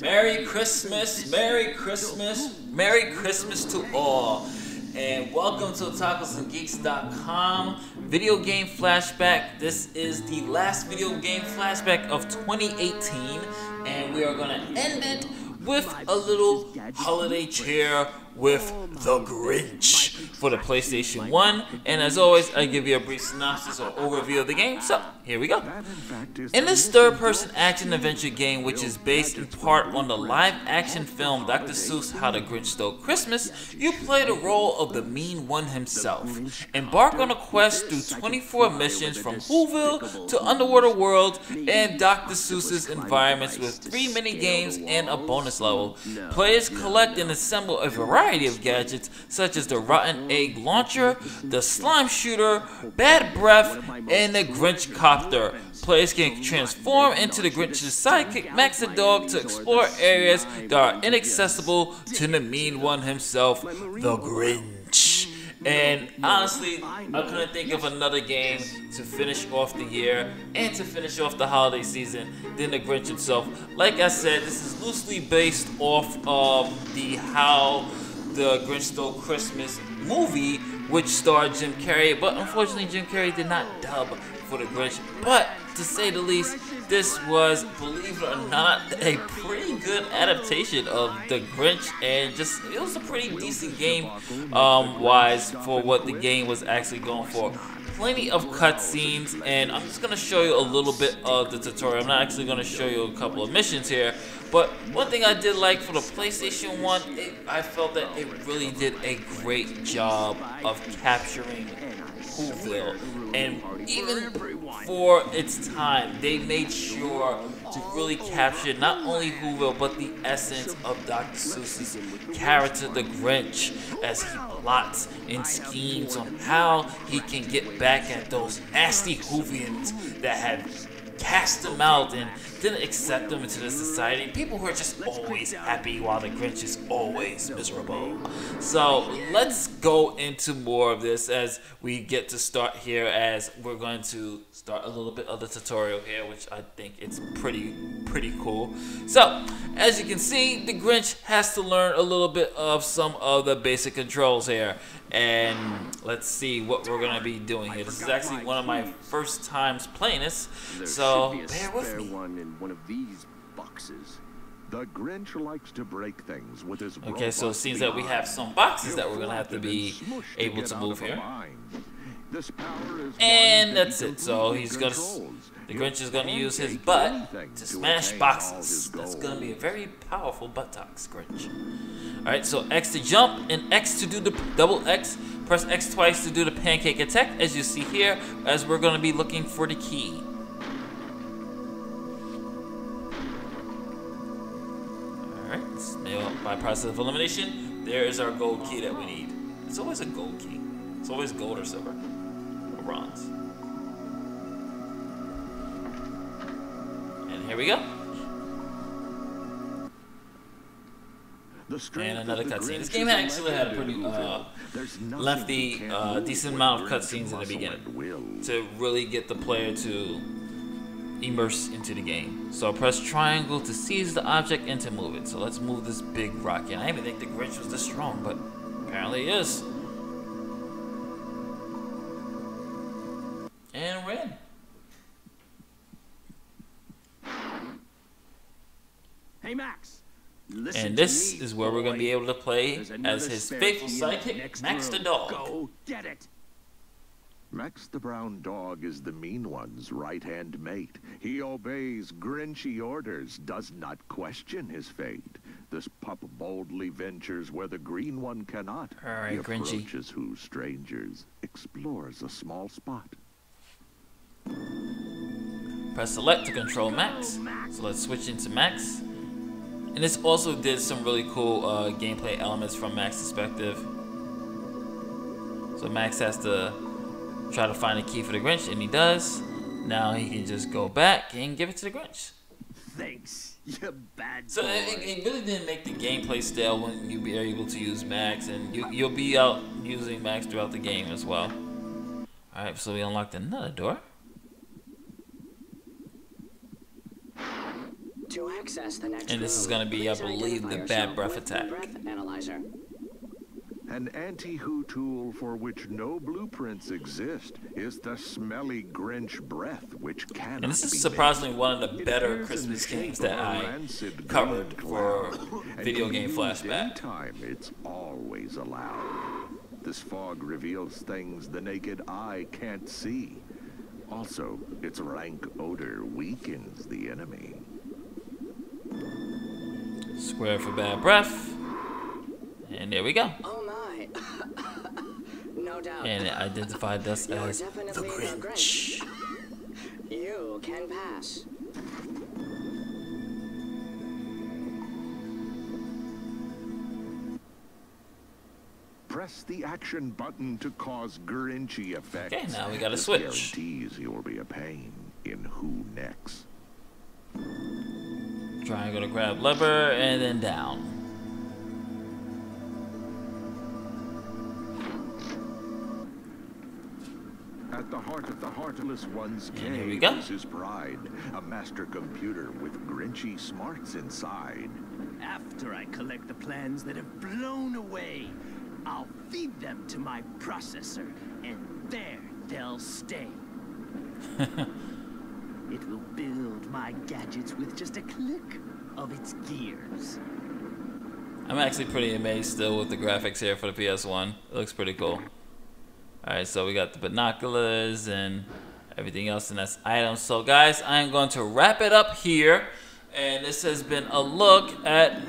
Merry Christmas, Merry Christmas, Merry Christmas to all. And welcome to otakusandgeeks.com video game flashback. This is the last video game flashback of 2018, and we are gonna end it with a little holiday cheer with The Grinch for the PlayStation 1. And as always, I give you a brief synopsis or overview of the game, so here we go. In this third-person action-adventure game, which is based in part on the live-action film Dr. Seuss, How the Grinch Stole Christmas, you play the role of the mean one himself. Embark on a quest through 24 missions from Whoville to Underwater World and Dr. Seuss's environments with 3 mini-games and a bonus level. Players collect and assemble a variety of gadgets such as the rotten egg launcher, the slime shooter, bad breath, and the Grinch copter. Players can transform into the Grinch's sidekick Max the dog to explore areas that are inaccessible to the mean one himself, the Grinch. And honestly, I couldn't think of another game to finish off the year and to finish off the holiday season than the Grinch himself. Like I said, this is loosely based off of the How the Grinch Stole Christmas movie, which starred Jim Carrey, but unfortunately Jim Carrey did not dub for the Grinch. But to say the least, this was, believe it or not, a pretty good adaptation of The Grinch, and just it was a pretty decent game wise for what the game was actually going for. Plenty of cutscenes, and I'm just going to show you a little bit of the tutorial. I'm not actually going to show you a couple of missions here, but one thing I did like for the PlayStation 1, I felt that it really did a great job of capturing Whoville, and even for its time, they made sure to really capture not only Whoville, but the essence of Dr. Seuss's character, the Grinch, as he plots and schemes on how he can get back at those nasty Whovians that have cast them out and didn't accept them into the society. People who are just always happy while the Grinch is always miserable. So let's go into more of this as we get to start here, as we're going to start a little bit of the tutorial here, which I think it's pretty cool. So as you can see, the Grinch has to learn a little bit of some of the basic controls here. And let's see what we're going to be doing here. This is actually one of my first times playing this, so bear with me. The Grinch likes to break things with his okay, so it seems that we have some boxes that we're going to have to be able to move here. And that's it. So he's going to... The Grinch is going to use his butt to smash boxes. That's going to be a very powerful buttocks, Grinch. Alright, so X to jump and X to do the double X. Press X twice to do the pancake attack, as you see here, as we're going to be looking for the key. Alright, now by process of elimination, there is our gold key that we need. It's always a gold key. It's always gold or silver. Or bronze. Here we go. And another cutscene. This game actually had a pretty lengthy, decent amount of cutscenes in the beginning to really get the player to immerse into the game. So press triangle to seize the object and to move it. So let's move this big rock. And I didn't even think the Grinch was this strong, but apparently he is. And we're in. Hey Max, and this is where we're going to be able to play as his faithful sidekick, Max the dog. Go get it. Max the brown dog is the mean one's right-hand mate. He obeys Grinchy orders, does not question his fate. This pup boldly ventures where the green one cannot. All right, he approaches Grinchy, who strangers, explores a small spot. Press select to control Max. So let's switch into Max. And this also did some really cool gameplay elements from Max's perspective. So Max has to try to find a key for the Grinch, and he does. Now he can just go back and give it to the Grinch. Thanks, you bad boy. So it really didn't make the gameplay stale when you be able to use Max, and you'll be out using Max throughout the game as well. Alright, so we unlocked another door. Do I access the next and this is going to be, I believe, the bad breath attack. Breath analyzer. An anti-WHO tool for which no blueprints exist is the smelly Grinch breath, which cannot. And this is surprisingly one of the better Christmas games that I covered for Video Game Flashback. Time, it's always allowed. This fog reveals things the naked eye can't see. Also, its rank odor weakens the enemy. Square for bad breath. And there we go. No doubt. And it identified us as the Grinch. You can pass. Press the action button to cause Grinchy effects. Okay, now we gotta switch. Guarantees you'll be a pain in Who Next. Triangle to grab lever and then down. At the heart of the Heartless One's cave is his pride, a master computer with Grinchy smarts inside. After I collect the plans that have blown away, I'll feed them to my processor, and there they'll stay. It will build my gadgets with just a click of its gears. I'm actually pretty amazed still with the graphics here for the PS1. It looks pretty cool. Alright, so we got the binoculars and everything else in this item. So guys, I'm going to wrap it up here. And this has been a look at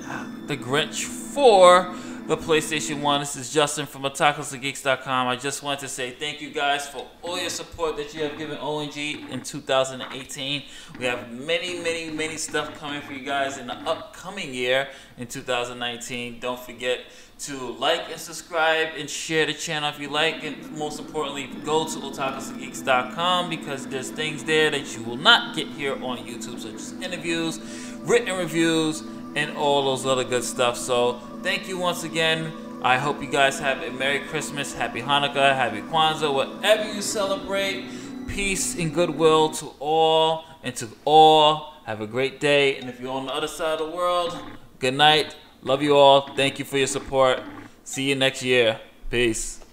The Grinch 4, the PlayStation 1. This is Justin from otakusandgeeks.com. I just wanted to say thank you guys for all your support that you have given ONG in 2018. We have many stuff coming for you guys in the upcoming year in 2019. Don't forget to like and subscribe and share the channel if you like, and most importantly go to otakusandgeeks.com because there's things there that you will not get here on YouTube, such as interviews, written reviews, and all those other good stuff. So thank you once again. I hope you guys have a Merry Christmas, Happy Hanukkah, Happy Kwanzaa, whatever you celebrate. Peace and goodwill to all, and to all have a great day. And if you're on the other side of the world, good night. Love you all. Thank you for your support. See you next year. Peace.